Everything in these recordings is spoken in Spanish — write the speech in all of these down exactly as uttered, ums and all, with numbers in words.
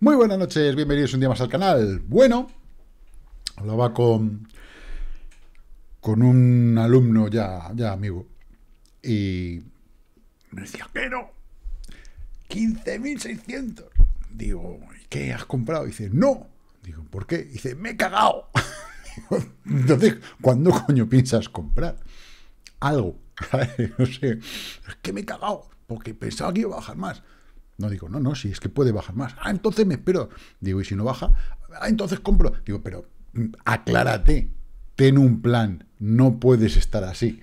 Muy buenas noches, bienvenidos un día más al canal. Bueno, hablaba con, con un alumno ya, ya amigo y me decía que no, quince mil seiscientos. Digo, ¿y qué has comprado? Dice, no. Digo, ¿por qué? Dice, me he cagado. Digo, entonces, ¿cuándo coño piensas comprar algo? No sé, es que me he cagado porque pensaba que iba a bajar más. No, digo, no, no, si es que puede bajar más. Ah, entonces me espero. Digo, ¿y si no baja? Ah, entonces compro. Digo, pero aclárate, ten un plan, no puedes estar así,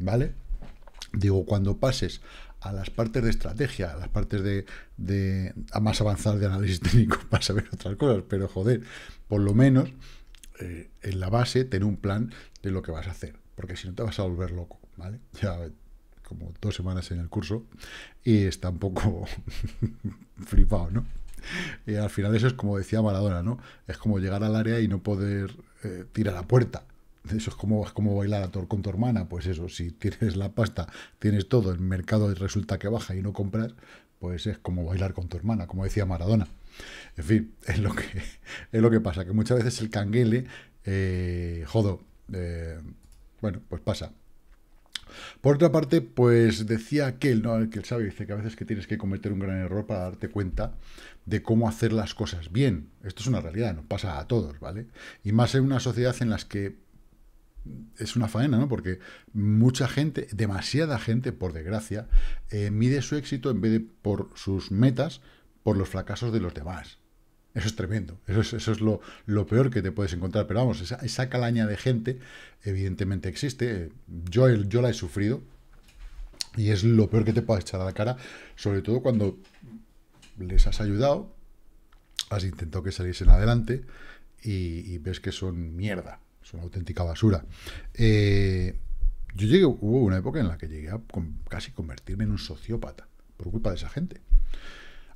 ¿vale? Digo, cuando pases a las partes de estrategia, a las partes de, de a más avanzadas de análisis técnico para saber otras cosas, pero joder, por lo menos eh, en la base ten un plan de lo que vas a hacer, porque si no te vas a volver loco, ¿vale? Ya como dos semanas en el curso, y está un poco flipado, ¿no? Y al final eso es como decía Maradona, ¿no? Es como llegar al área y no poder eh, tirar a la puerta. Eso es como, es como bailar a tu, con tu hermana. Pues eso, si tienes la pasta, tienes todo, el mercado resulta que baja y no compras, pues es como bailar con tu hermana, como decía Maradona. En fin, es lo que, es lo que pasa, que muchas veces el canguele, eh, jodo, eh, bueno, pues pasa. Por otra parte, pues decía aquel, ¿no? El que sabe, dice que a veces que tienes que cometer un gran error para darte cuenta de cómo hacer las cosas bien. Esto es una realidad, nos pasa a todos, ¿vale? Y más en una sociedad en las que es una faena, ¿no? Porque mucha gente, demasiada gente, por desgracia, eh, mide su éxito en vez de por sus metas, por los fracasos de los demás. Eso es tremendo, eso es, eso es lo, lo peor que te puedes encontrar, pero vamos, esa, esa calaña de gente evidentemente existe, yo, yo la he sufrido y es lo peor que te puedes echar a la cara, sobre todo cuando les has ayudado, has intentado que saliesen adelante y, y ves que son mierda, son auténtica basura. Eh, yo llegué, hubo una época en la que llegué a con, casi convertirme en un sociópata por culpa de esa gente.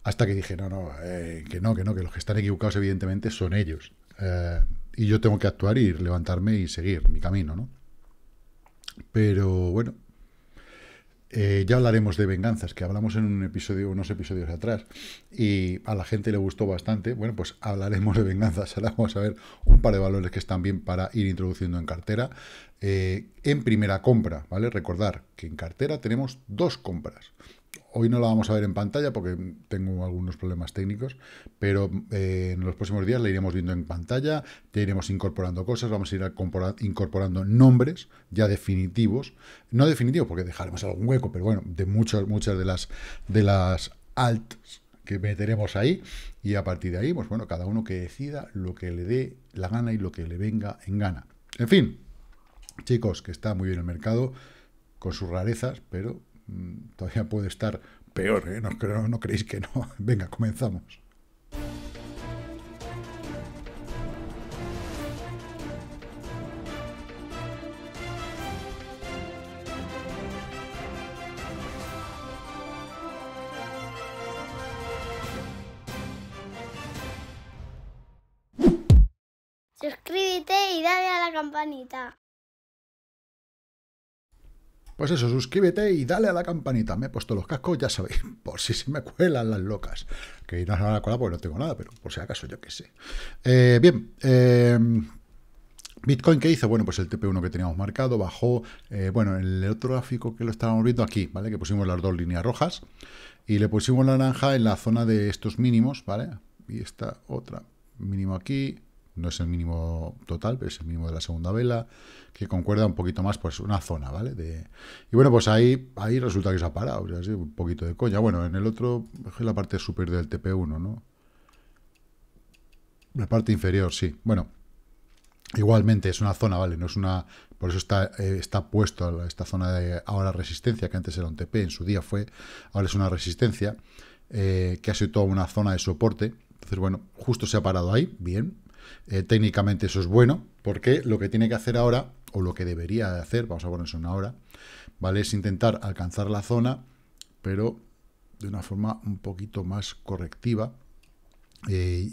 Hasta que dije, no, no, eh, que no, que no, que los que están equivocados evidentemente son ellos. Eh, y yo tengo que actuar y levantarme y seguir mi camino, ¿no? Pero bueno, eh, ya hablaremos de venganzas, que hablamos en un episodio, unos episodios atrás, y a la gente le gustó bastante. Bueno, pues hablaremos de venganzas. Ahora vamos a ver un par de valores que están bien para ir introduciendo en cartera. Eh, en primera compra, ¿vale? Recordar que en cartera tenemos dos compras. Hoy no la vamos a ver en pantalla porque tengo algunos problemas técnicos, pero eh, en los próximos días la iremos viendo en pantalla, ya iremos incorporando cosas, vamos a ir incorporando nombres ya definitivos, no definitivos porque dejaremos algún hueco, pero bueno, de muchas, muchas de las de las alts que meteremos ahí, y a partir de ahí, pues bueno, cada uno que decida lo que le dé la gana y lo que le venga en gana. En fin, chicos, que está muy bien el mercado, con sus rarezas, pero todavía puede estar peor, ¿eh? No, no, no creéis que no. Venga, comenzamos. Suscríbete y dale a la campanita. Pues eso, suscríbete y dale a la campanita. Me he puesto los cascos, ya sabéis, por si se me cuelan las locas. Que no se me van a colar porque no tengo nada, pero por si acaso, yo qué sé. Eh, bien, eh, Bitcoin, ¿qué hizo? Bueno, pues el T P uno que teníamos marcado bajó. Eh, bueno, el otro gráfico que lo estábamos viendo aquí, ¿vale? Que pusimos las dos líneas rojas y le pusimos la naranja en la zona de estos mínimos, ¿vale? Y esta otra mínimo aquí. No es el mínimo total, pero es el mínimo de la segunda vela, que concuerda un poquito más, pues una zona, ¿vale? De, y bueno, pues ahí, ahí resulta que se ha parado, o sea, sí, un poquito de coña. Bueno, en el otro, es la parte superior del T P uno, ¿no? La parte inferior, sí. Bueno, igualmente es una zona, ¿vale? No es una. Por eso está, eh, está puesto a esta zona de ahora resistencia, que antes era un T P, en su día fue, ahora es una resistencia, eh, que ha sido toda una zona de soporte. Entonces, bueno, justo se ha parado ahí, bien. Eh, técnicamente eso es bueno, porque lo que tiene que hacer ahora, o lo que debería hacer, vamos a poner eso en una hora, ¿vale? Es intentar alcanzar la zona, pero de una forma un poquito más correctiva. Eh,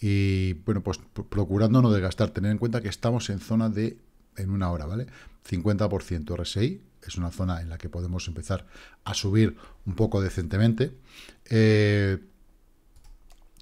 y bueno, pues procurando no desgastar, tener en cuenta que estamos en zona de, en una hora, ¿vale? cincuenta por ciento R S I, es una zona en la que podemos empezar a subir un poco decentemente. Eh,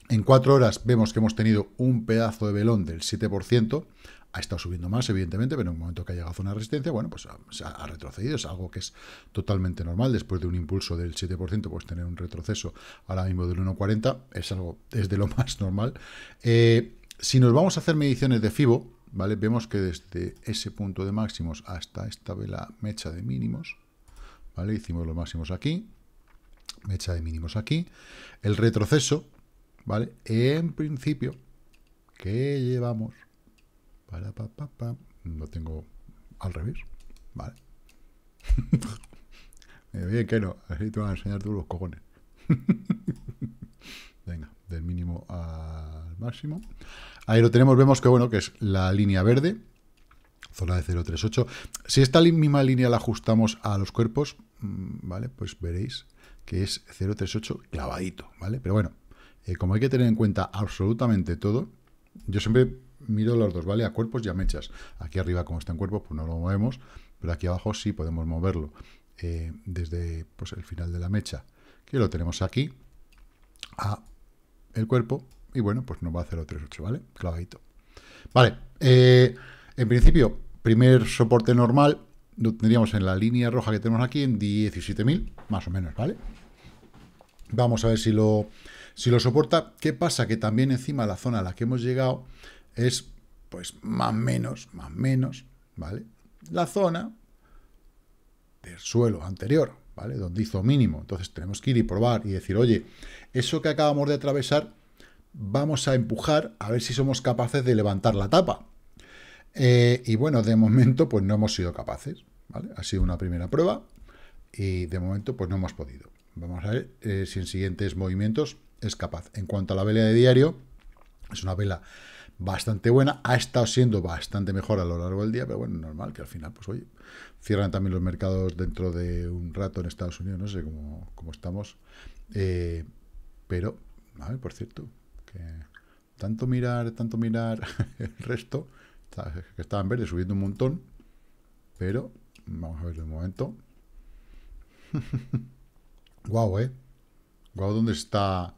En cuatro horas vemos que hemos tenido un pedazo de velón del siete por ciento. Ha estado subiendo más, evidentemente, pero en un momento que ha llegado a zona de resistencia, bueno, pues ha, ha retrocedido. Es algo que es totalmente normal. Después de un impulso del siete por ciento, pues tener un retroceso ahora mismo del uno cuarenta es algo, es de lo más normal. Eh, si nos vamos a hacer mediciones de FIBO, ¿vale? Vemos que desde ese punto de máximos hasta esta vela mecha de mínimos, ¿vale? Hicimos los máximos aquí, mecha de mínimos aquí. El retroceso, ¿vale? En principio, ¿qué llevamos? Para, pa, pa, pa. Lo tengo al revés, ¿vale? Bien, que no, así te van a enseñar tú los cojones. Venga, del mínimo al máximo. Ahí lo tenemos, vemos que bueno, que es la línea verde, zona de cero punto treinta y ocho. Si esta misma línea la ajustamos a los cuerpos, ¿vale? Pues veréis que es cero punto treinta y ocho clavadito, ¿vale? Pero bueno, eh, como hay que tener en cuenta absolutamente todo, yo siempre miro los dos, ¿vale? A cuerpos y a mechas. Aquí arriba, como está en cuerpos, pues no lo movemos, pero aquí abajo sí podemos moverlo eh, desde pues, el final de la mecha, que lo tenemos aquí, a el cuerpo, y bueno, pues nos va a cero punto treinta y ocho, ¿vale? Clavadito. Vale, eh, en principio, primer soporte normal, lo tendríamos en la línea roja que tenemos aquí, en diecisiete mil, más o menos, ¿vale? Vamos a ver si lo, si lo soporta. ¿Qué pasa? Que también encima la zona a la que hemos llegado es, pues, más menos, más menos, ¿vale? La zona del suelo anterior, ¿vale? Donde hizo mínimo. Entonces tenemos que ir y probar y decir, oye, eso que acabamos de atravesar, vamos a empujar a ver si somos capaces de levantar la tapa. Eh, y bueno, de momento, pues no hemos sido capaces, ¿vale? Ha sido una primera prueba y de momento, pues no hemos podido. Vamos a ver eh, si en siguientes movimientos es capaz. En cuanto a la vela de diario, es una vela bastante buena, ha estado siendo bastante mejor a lo largo del día, pero bueno, normal que al final, pues oye, cierran también los mercados dentro de un rato en Estados Unidos, no sé cómo, cómo estamos, eh, pero, a ver, por cierto, que tanto mirar, tanto mirar el resto, que estaba en verde subiendo un montón, pero vamos a ver de un momento. Guau, eh, guau, ¿dónde está,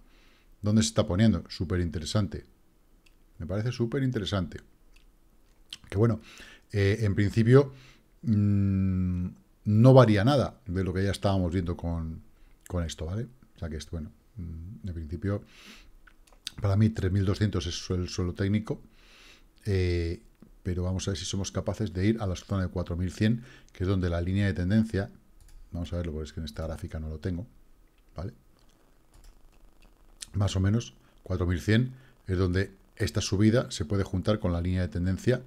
dónde se está poniendo? Súper interesante. Me parece súper interesante. Que bueno, eh, en principio mmm, no varía nada de lo que ya estábamos viendo con, con esto, ¿vale? O sea que esto, bueno, mmm, en principio para mí tres mil doscientos es el suelo técnico, eh, pero vamos a ver si somos capaces de ir a la zona de cuatro mil cien, que es donde la línea de tendencia, vamos a verlo porque es que en esta gráfica no lo tengo, ¿vale? Más o menos cuatro mil cien es donde esta subida se puede juntar con la línea de tendencia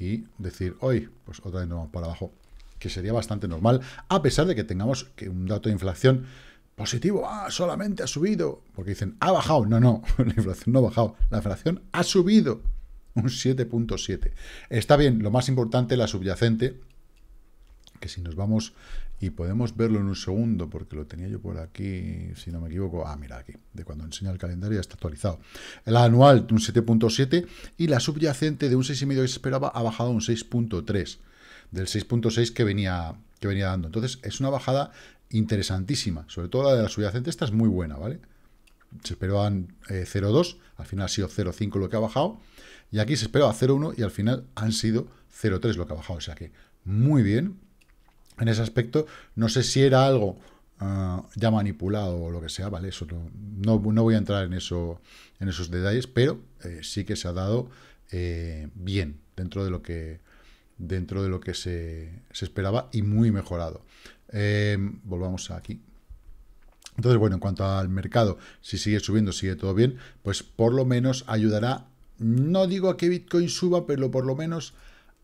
y decir, hoy, pues otra vez nos vamos para abajo, que sería bastante normal, a pesar de que tengamos que un dato de inflación positivo, ah, solamente ha subido, porque dicen, ha bajado, no, no, la inflación no ha bajado, la inflación ha subido un siete punto siete. Está bien, lo más importante, la subyacente, que si nos vamos, y podemos verlo en un segundo, porque lo tenía yo por aquí, si no me equivoco, ah, mira aquí, de cuando enseña el calendario ya está actualizado. La anual de un siete punto siete y la subyacente de un seis punto cinco que se esperaba ha bajado a un seis punto tres, del seis punto seis que venía, que venía dando. Entonces es una bajada interesantísima, sobre todo la de la subyacente, esta es muy buena, ¿vale? Se esperaban eh, cero punto dos, al final ha sido cero punto cinco lo que ha bajado, y aquí se esperaba cero punto uno y al final han sido cero punto tres lo que ha bajado, o sea que muy bien. En ese aspecto, no sé si era algo uh, ya manipulado o lo que sea, ¿vale? Eso no, no, no voy a entrar en eso, en esos detalles, pero eh, sí que se ha dado eh, bien dentro de lo que, dentro de lo que se, se esperaba y muy mejorado. Eh, volvamos aquí. Entonces, bueno, en cuanto al mercado, si sigue subiendo, sigue todo bien, pues por lo menos ayudará, no digo a que Bitcoin suba, pero por lo menos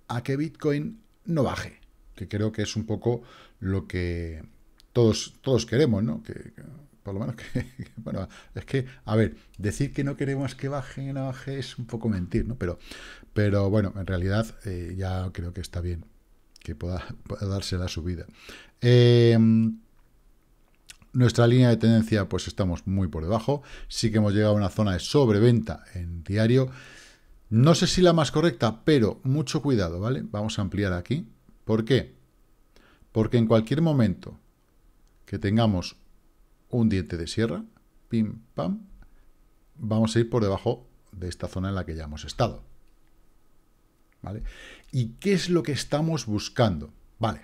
a que Bitcoin no baje, que creo que es un poco lo que todos, todos queremos, ¿no? Que, que por lo menos que, que... Bueno, es que, a ver, decir que no queremos que baje, no baje, es un poco mentir, ¿no? Pero, pero bueno, en realidad eh, ya creo que está bien que pueda, pueda darse la subida. Eh, nuestra línea de tendencia, pues estamos muy por debajo. Sí que hemos llegado a una zona de sobreventa en diario. No sé si la más correcta, pero mucho cuidado, ¿vale? Vamos a ampliar aquí. ¿Por qué? Porque en cualquier momento que tengamos un diente de sierra, pim, pam, vamos a ir por debajo de esta zona en la que ya hemos estado. ¿Vale? ¿Y qué es lo que estamos buscando? Vale.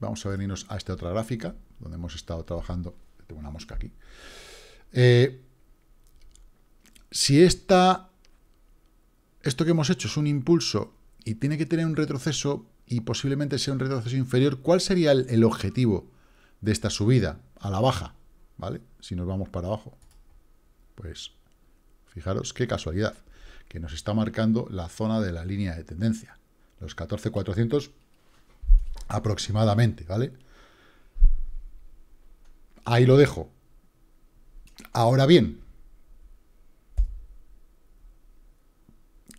Vamos a venirnos a esta otra gráfica, donde hemos estado trabajando. Tengo una mosca aquí. Eh, si esta, esto que hemos hecho es un impulso y tiene que tener un retroceso y posiblemente sea un retroceso inferior, ¿cuál sería el, el objetivo de esta subida a la baja? ¿Vale? Si nos vamos para abajo, pues fijaros qué casualidad, que nos está marcando la zona de la línea de tendencia, los catorce cuatrocientos aproximadamente, ¿vale? Ahí lo dejo. Ahora bien,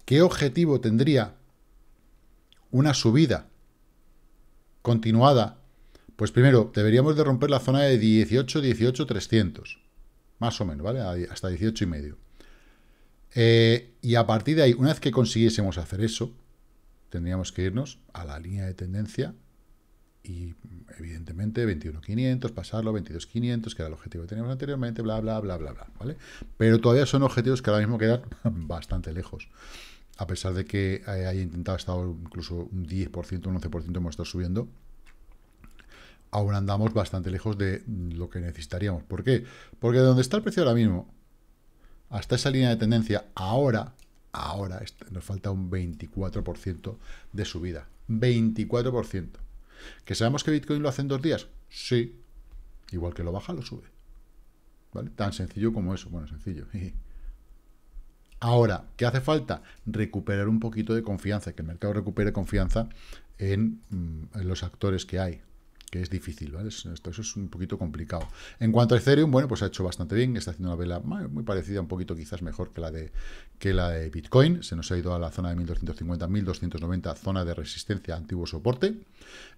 ¿qué objetivo tendría una subida continuada? Pues primero, deberíamos de romper la zona de dieciocho, dieciocho, trescientos. Más o menos, ¿vale? Hasta dieciocho y medio. Eh, y a partir de ahí, una vez que consiguiésemos hacer eso, tendríamos que irnos a la línea de tendencia y, evidentemente, veintiuno quinientos, pasarlo, veintidós quinientos, que era el objetivo que teníamos anteriormente, bla, bla, bla, bla, bla, ¿vale? Pero todavía son objetivos que ahora mismo quedan bastante lejos. A pesar de que haya intentado estar incluso un diez por ciento, un once por ciento hemos estado subiendo, aún andamos bastante lejos de lo que necesitaríamos. ¿Por qué? Porque de donde está el precio ahora mismo, hasta esa línea de tendencia, ahora, ahora nos falta un veinticuatro por ciento de subida. veinticuatro por ciento. ¿Que sabemos que Bitcoin lo hace en dos días? Sí. Igual que lo baja, lo sube. ¿Vale? Tan sencillo como eso. Bueno, sencillo. Ahora, ¿qué hace falta? Recuperar un poquito de confianza, que el mercado recupere confianza en, en los actores que hay, que es difícil, ¿vale? Esto, eso es un poquito complicado. En cuanto a Ethereum, bueno, pues ha hecho bastante bien, está haciendo una vela muy parecida, un poquito quizás mejor que la de, que la de Bitcoin. Se nos ha ido a la zona de mil doscientos cincuenta, mil doscientos noventa, zona de resistencia, antiguo soporte.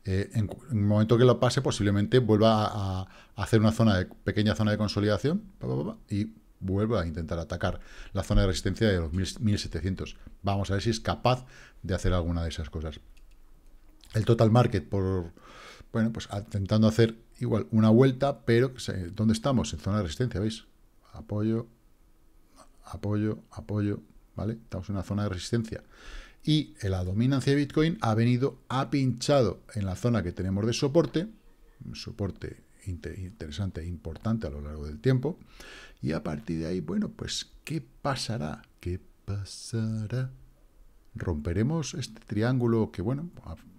Eh, en, en el momento que lo pase, posiblemente vuelva a, a hacer una zona de, pequeña zona de consolidación, pa, pa, pa, y vuelva a intentar atacar la zona de resistencia de los mil setecientos. Vamos a ver si es capaz de hacer alguna de esas cosas. El total market, por bueno, pues intentando hacer igual una vuelta, pero ¿dónde estamos? En zona de resistencia, ¿veis? Apoyo, apoyo, apoyo, ¿vale? Estamos en una zona de resistencia. Y la dominancia de Bitcoin ha venido, ha pinchado en la zona que tenemos de soporte, un soporte inter interesante e importante a lo largo del tiempo, y a partir de ahí, bueno, pues, ¿qué pasará? ¿Qué pasará? ¿Romperemos este triángulo que, bueno,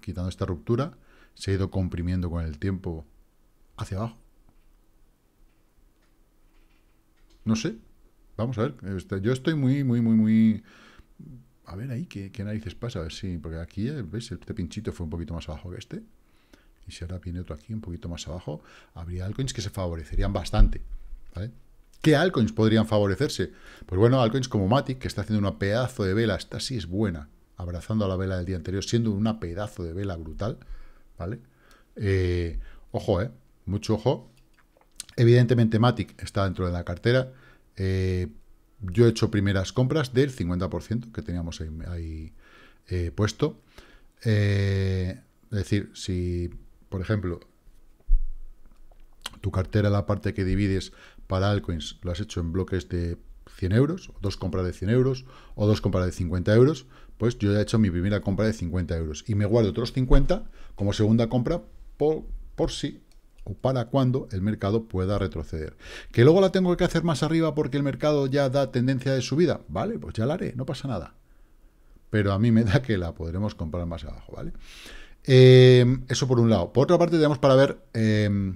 quitando esta ruptura, se ha ido comprimiendo con el tiempo hacia abajo? No sé. Vamos a ver. Yo estoy muy, muy, muy, muy... A ver ahí, ¿qué, qué narices pasa? A ver si... Porque aquí, ¿veis? Este pinchito fue un poquito más abajo que este. Y si ahora viene otro aquí, un poquito más abajo, habría altcoins que se favorecerían bastante, ¿vale? ¿Qué altcoins podrían favorecerse? Pues bueno, altcoins como Matic, que está haciendo una pedazo de vela. Esta sí es buena. Abrazando a la vela del día anterior, siendo una pedazo de vela brutal, ¿vale? Eh, ojo, ¿eh? Mucho ojo. Evidentemente Matic está dentro de la cartera. Eh, yo he hecho primeras compras del cincuenta por ciento que teníamos ahí, ahí eh, puesto. Eh, es decir, si, por ejemplo, tu cartera, la parte que divides para altcoins, lo has hecho en bloques de cien euros, dos compras de cien euros o dos compras de cincuenta euros, pues yo ya he hecho mi primera compra de cincuenta euros y me guardo otros cincuenta como segunda compra por, por si o para cuando el mercado pueda retroceder. ¿Que luego la tengo que hacer más arriba porque el mercado ya da tendencia de subida? Vale, pues ya la haré, no pasa nada. Pero a mí me da que la podremos comprar más abajo, ¿vale? Eh, eso por un lado. Por otra parte tenemos para ver eh,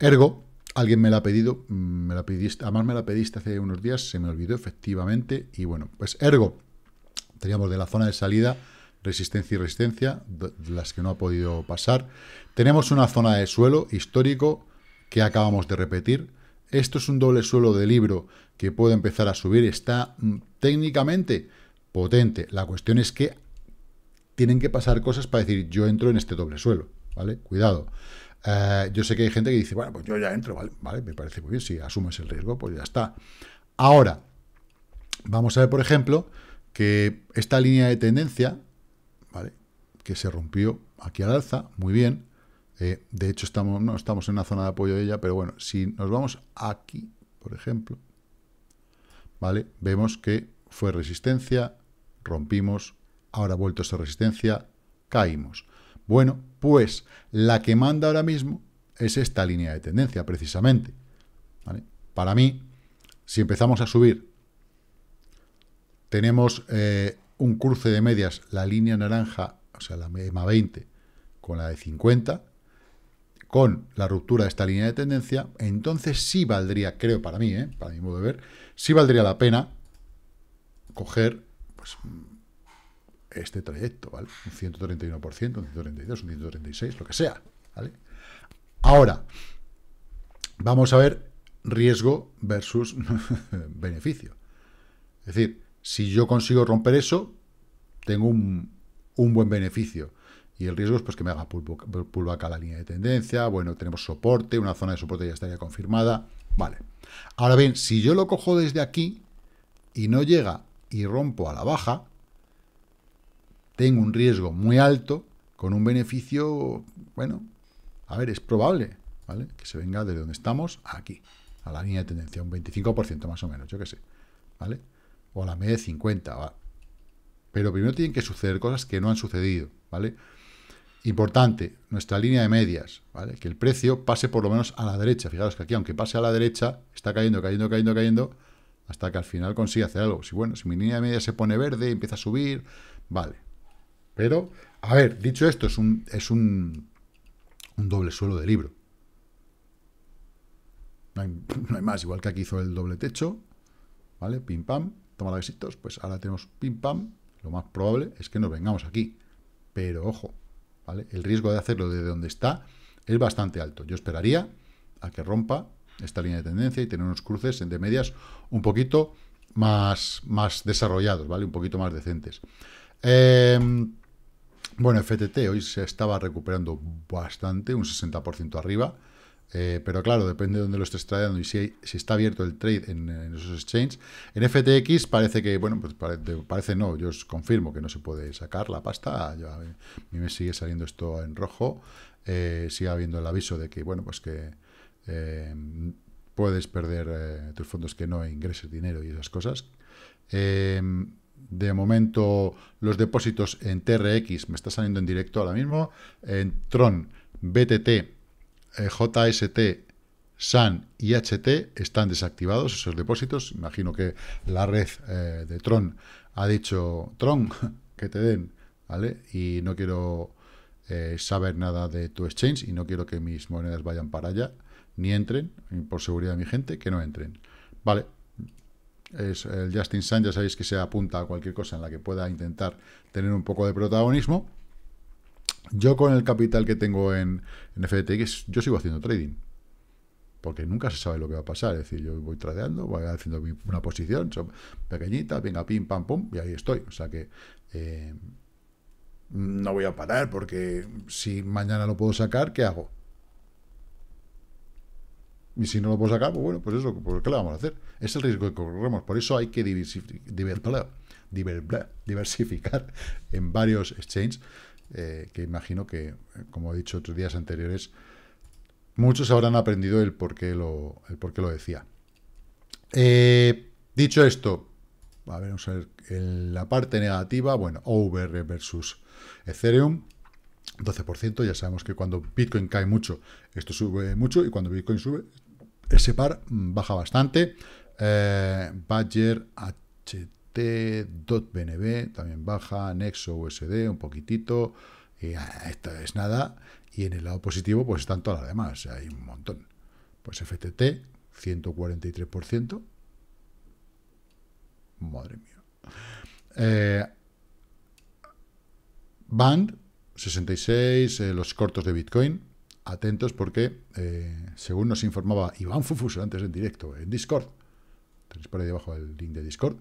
Ergo. Alguien me la ha pedido, me la pediste, además me la pediste hace unos días, se me olvidó efectivamente, y bueno, pues Ergo, teníamos de la zona de salida, resistencia y resistencia, las que no ha podido pasar, tenemos una zona de suelo histórico que acabamos de repetir, esto es un doble suelo de libro que puede empezar a subir, está técnicamente potente, la cuestión es que tienen que pasar cosas para decir, yo entro en este doble suelo, ¿vale? Cuidado. Eh, yo sé que hay gente que dice, bueno, pues yo ya entro, ¿vale? Vale, me parece muy bien, si asumes el riesgo, pues ya está. Ahora, vamos a ver, por ejemplo, que esta línea de tendencia, ¿vale? Que se rompió aquí al alza, muy bien. Eh, de hecho, estamos, no estamos en una zona de apoyo de ella, pero bueno, si nos vamos aquí, por ejemplo, ¿vale? Vemos que fue resistencia, rompimos, ahora ha vuelto esa resistencia, caímos. Bueno, pues la que manda ahora mismo es esta línea de tendencia, precisamente, ¿vale? Para mí, si empezamos a subir, tenemos eh, un cruce de medias, la línea naranja, o sea, la E M A veinte con la de cincuenta, con la ruptura de esta línea de tendencia, entonces sí valdría, creo para mí, ¿eh? para mi modo de ver, sí valdría la pena coger pues, este trayecto, ¿vale? Un ciento treinta y uno por ciento, un ciento treinta y dos por ciento, un ciento treinta y seis por ciento, lo que sea, ¿vale? Ahora, vamos a ver riesgo versus beneficio. Es decir, si yo consigo romper eso, tengo un, un buen beneficio. Y el riesgo es pues, que me haga pullback a la línea de tendencia. Bueno, tenemos soporte, una zona de soporte ya estaría confirmada. Vale. Ahora bien, si yo lo cojo desde aquí y no llega y rompo a la baja, tengo un riesgo muy alto con un beneficio, bueno, a ver, es probable, ¿vale? Que se venga desde donde estamos a aquí, a la línea de tendencia, un veinticinco por ciento más o menos, yo qué sé, ¿vale? O a la media de cincuenta, ¿vale? Pero primero tienen que suceder cosas que no han sucedido, ¿vale? Importante, nuestra línea de medias, ¿vale? Que el precio pase por lo menos a la derecha. Fijaros que aquí, aunque pase a la derecha, está cayendo, cayendo, cayendo, cayendo, hasta que al final consigue hacer algo. Si, bueno, si mi línea de medias se pone verde, empieza a subir, vale. Pero, a ver, dicho esto, es un, es un, un doble suelo de libro. No hay, no hay más, igual que aquí hizo el doble techo, ¿vale? Pim, pam, toma los besitos, pues ahora tenemos pim, pam. Lo más probable es que nos vengamos aquí. Pero, ojo, ¿vale? El riesgo de hacerlo desde donde está es bastante alto. Yo esperaría a que rompa esta línea de tendencia y tener unos cruces de medias un poquito más, más desarrollados, ¿vale? Un poquito más decentes. Eh, bueno, F T T hoy se estaba recuperando bastante, un sesenta por ciento arriba. Eh, pero claro, depende de dónde lo estés tradeando y si, si está abierto el trade en, en esos exchanges. En F T X parece que, bueno, pues parece, parece no, yo os confirmo que no se puede sacar la pasta. Yo, a mí me sigue saliendo esto en rojo. Eh, sigue habiendo el aviso de que, bueno, pues que eh, puedes perder eh, tus fondos, que no ingreses dinero y esas cosas. Eh, de momento, los depósitos en T R X me está saliendo en directo ahora mismo. En Tron, B T T, J S T, S A N y H T están desactivados esos depósitos. Imagino que la red eh, de Tron ha dicho, Tron, que te den, ¿vale? Y no quiero eh, saber nada de tu exchange y no quiero que mis monedas vayan para allá, ni entren, por seguridad de mi gente, que no entren. Vale, es el Justin Sun, ya sabéis que se apunta a cualquier cosa en la que pueda intentar tener un poco de protagonismo. Yo con el capital que tengo en, en F T X, yo sigo haciendo trading. Porque nunca se sabe lo que va a pasar. Es decir, yo voy tradeando, voy haciendo una posición pequeñita, venga, pim, pam, pum, y ahí estoy. O sea que eh, no voy a parar porque si mañana lo puedo sacar, ¿qué hago? Y si no lo puedo sacar, pues bueno, pues eso, pues ¿qué le vamos a hacer? Es el riesgo que corremos. Por eso hay que diversificar en varios exchanges. Eh, que imagino que, como he dicho otros días anteriores, muchos habrán aprendido el por qué lo, el por qué lo decía. Eh, dicho esto, a ver, vamos a ver el, la parte negativa. Bueno, O V R versus Ethereum, doce por ciento. Ya sabemos que cuando Bitcoin cae mucho, esto sube mucho, y cuando Bitcoin sube, ese par baja bastante. Eh, Badger, H T, B N B también baja, Nexo, U S D, un poquitito, y esto es nada, y en el lado positivo pues están todas las demás, hay un montón. Pues F T T, ciento cuarenta y tres por ciento, madre mía. Eh, Band, sesenta y seis, eh, los cortos de Bitcoin, atentos porque, eh, según nos informaba Iván Fufuso antes en directo, en Discord, tenéis por ahí debajo el link de Discord,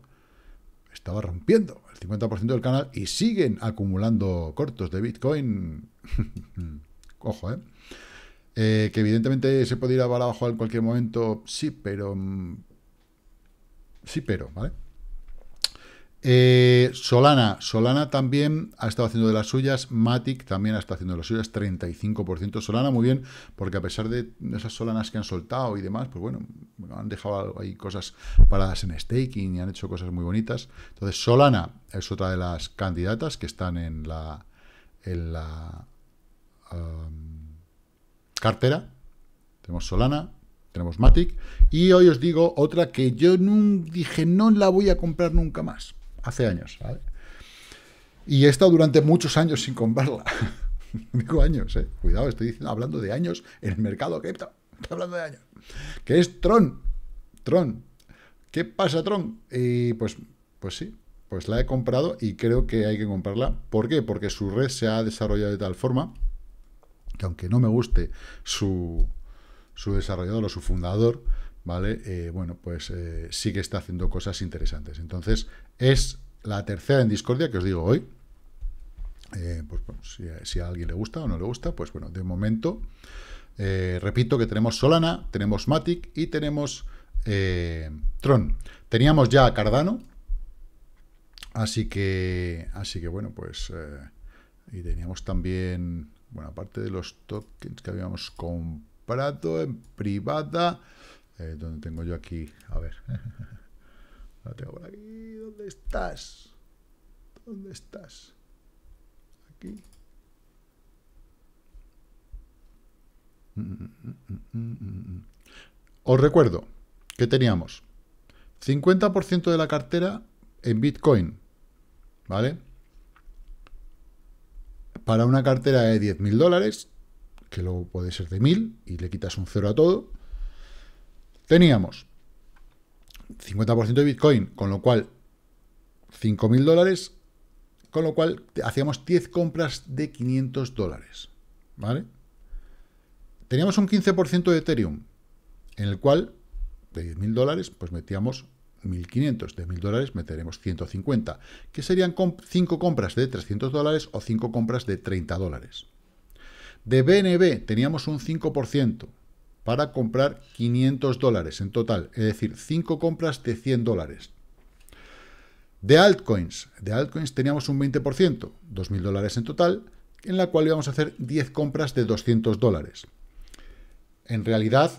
estaba rompiendo el cincuenta por ciento del canal y siguen acumulando cortos de Bitcoin. Ojo, ¿eh? ¿eh? Que evidentemente se puede ir abajo en cualquier momento. Sí, pero... Sí, pero, ¿vale? Eh, Solana, Solana también ha estado haciendo de las suyas, Matic también ha estado haciendo de las suyas, treinta y cinco por ciento. Solana muy bien, porque a pesar de esas Solanas que han soltado y demás, pues bueno, han dejado ahí cosas paradas en staking y han hecho cosas muy bonitas. Entonces Solana es otra de las candidatas que están en la, en la um, cartera. Tenemos Solana, tenemos Matic, y hoy os digo otra que yo no, dije no la voy a comprar nunca más. Hace años, ¿vale? Y he estado durante muchos años sin comprarla. Digo años, ¿eh? Cuidado, estoy diciendo, hablando de años en el mercado cripto. Estoy hablando de años. Que es Tron. Tron. ¿Qué pasa, Tron? Y pues, pues sí, pues la he comprado y creo que hay que comprarla. ¿Por qué? Porque su red se ha desarrollado de tal forma que, aunque no me guste su, su desarrollador o su fundador, ¿vale? Eh, bueno, pues eh, sí que está haciendo cosas interesantes. Entonces, es la tercera en discordia que os digo hoy. Eh, pues bueno, si, si a alguien le gusta o no le gusta, pues bueno, de momento, eh, repito que tenemos Solana, tenemos Matic y tenemos eh, Tron. Teníamos ya Cardano, así que, así que bueno, pues, eh, y teníamos también, bueno, aparte de los tokens que habíamos comprado en privada... Eh, ¿Dónde tengo yo aquí? A ver. La tengo por aquí. ¿Dónde estás? ¿Dónde estás? Aquí. Mm, mm, mm, mm, mm. Os recuerdo que teníamos cincuenta por ciento de la cartera en Bitcoin, ¿vale? Para una cartera de diez mil dólares, que luego puede ser de mil, y le quitas un cero a todo. Teníamos cincuenta por ciento de Bitcoin, con lo cual cinco mil dólares, con lo cual hacíamos diez compras de quinientos dólares, ¿vale? Teníamos un quince por ciento de Ethereum, en el cual de diez mil dólares, pues metíamos mil quinientos, de mil dólares meteremos ciento cincuenta, que serían cinco compras de trescientos dólares o cinco compras de treinta dólares. De B N B teníamos un cinco por ciento. Para comprar quinientos dólares en total, es decir, cinco compras de cien dólares. De altcoins, de altcoins teníamos un veinte por ciento, dos mil dólares en total, en la cual íbamos a hacer diez compras de doscientos dólares. En realidad,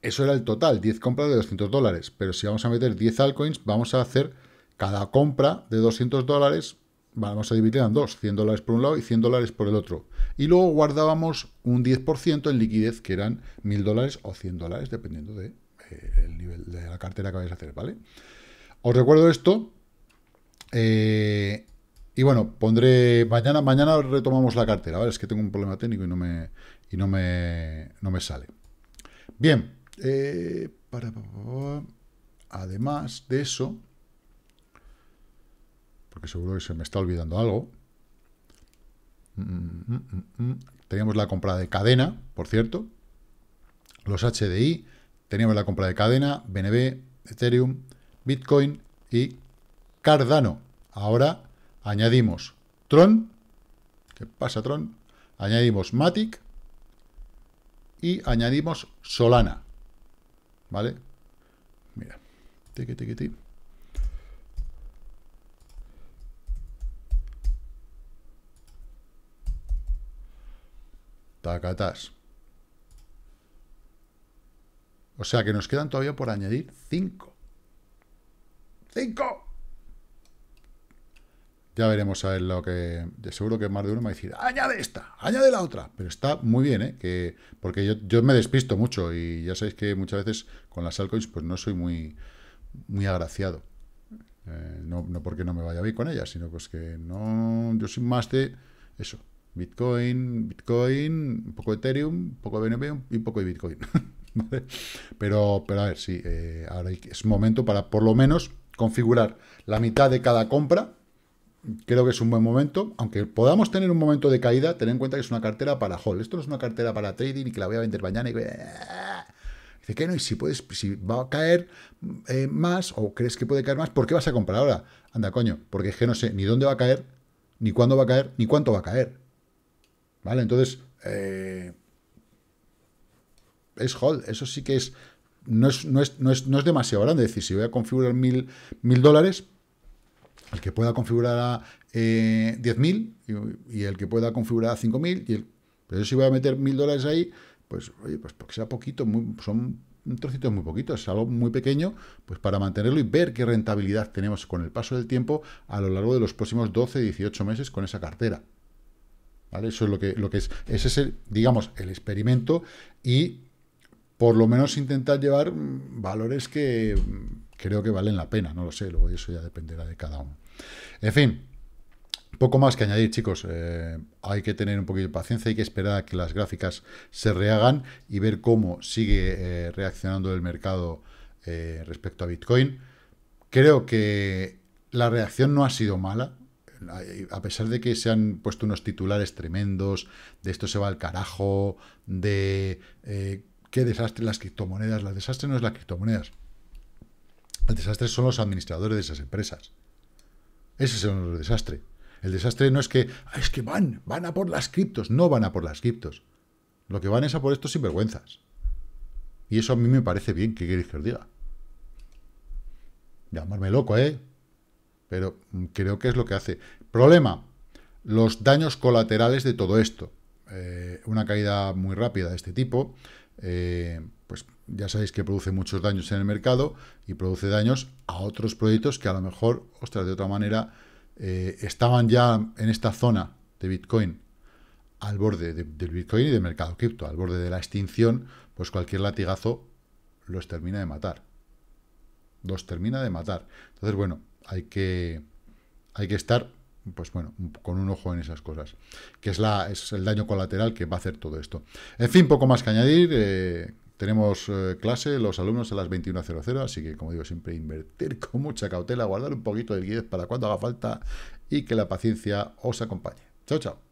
eso era el total, diez compras de doscientos dólares, pero si vamos a meter diez altcoins, vamos a hacer cada compra de doscientos dólares, vamos a dividir en dos, cien dólares por un lado y cien dólares por el otro. Y luego guardábamos un diez por ciento en liquidez, que eran mil dólares o cien dólares, dependiendo del de, eh, nivel de la cartera que vais a hacer, ¿vale? Os recuerdo esto. Eh, y bueno, pondré... Mañana, mañana retomamos la cartera, ¿vale? Es que tengo un problema técnico y no me, y no me, no me sale. Bien. Eh, para, para, para, además de eso... Porque seguro que se me está olvidando algo... Mm, mm, mm. Teníamos la compra de cadena, por cierto, los H D I, teníamos la compra de cadena, B N B, Ethereum, Bitcoin y Cardano. Ahora añadimos Tron, ¿qué pasa, Tron? Añadimos Matic y añadimos Solana, ¿vale? Mira, tiqui, tiqui, tiqui. Tacatás. O sea que nos quedan todavía por añadir cinco. ¡Cinco! Ya veremos a ver lo que... De seguro que más de uno me va a decir, añade esta, añade la otra. Pero está muy bien, ¿eh? Que, porque yo, yo me despisto mucho y ya sabéis que muchas veces con las altcoins pues no soy muy, muy agraciado. Eh, no, no porque no me vaya bien con ellas, sino pues que no... Yo soy más de eso. Bitcoin, Bitcoin, un poco de Ethereum, un poco de B N B y un poco de Bitcoin. ¿Vale? Pero, pero a ver, sí, eh, ahora es momento para por lo menos configurar la mitad de cada compra. Creo que es un buen momento, aunque podamos tener un momento de caída, ten en cuenta que es una cartera para hold. Esto no es una cartera para trading y que la voy a vender mañana y... Dice que no, y si puedes, si va a caer eh, más o crees que puede caer más, ¿por qué vas a comprar ahora? Anda, coño, porque es que no sé ni dónde va a caer, ni cuándo va a caer, ni cuánto va a caer. ¿Vale? Entonces, eh, es hold, eso sí que es no es, no es, no es, no es demasiado grande, es decir, si voy a configurar mil, mil dólares, El que pueda configurar a eh, diez mil y, y el que pueda configurar a cinco mil. Y el, pero yo si voy a meter mil dólares ahí, pues, oye, pues porque sea poquito, muy, son trocitos muy poquitos, es algo muy pequeño, pues para mantenerlo y ver qué rentabilidad tenemos con el paso del tiempo a lo largo de los próximos doce, dieciocho meses con esa cartera. ¿Vale? Eso es lo que, lo que es. Ese es, el, digamos, el experimento y por lo menos intentar llevar valores que creo que valen la pena, no lo sé, luego eso ya dependerá de cada uno. En fin, poco más que añadir, chicos. Eh, hay que tener un poquito de paciencia, hay que esperar a que las gráficas se rehagan y ver cómo sigue eh, reaccionando el mercado eh, respecto a Bitcoin. Creo que la reacción no ha sido mala. A pesar de que se han puesto unos titulares tremendos, de esto se va al carajo, de eh, qué desastre las criptomonedas. El desastre no es las criptomonedas. El desastre son los administradores de esas empresas. Ese es el desastre. El desastre no es que, es que van, van a por las criptos. No van a por las criptos. Lo que van es a por estos sinvergüenzas. Y eso a mí me parece bien, ¿qué queréis que os diga? Llamarme loco, ¿eh? Pero creo que es lo que hace. Problema, los daños colaterales de todo esto. Eh, una caída muy rápida de este tipo, eh, pues ya sabéis que produce muchos daños en el mercado y produce daños a otros proyectos que a lo mejor, ostras, de otra manera, eh, estaban ya en esta zona de Bitcoin, al borde de, del Bitcoin y del mercado cripto, al borde de la extinción, pues cualquier latigazo los termina de matar. Los termina de matar. Entonces, bueno, Hay que, hay que estar, pues bueno, con un ojo en esas cosas, que es, la, es el daño colateral que va a hacer todo esto. En fin, poco más que añadir. Eh, tenemos eh, clase, los alumnos a las veintiuna cero cero, así que, como digo, siempre invertir con mucha cautela, guardar un poquito de liquidez para cuando haga falta y que la paciencia os acompañe. Chao, chao.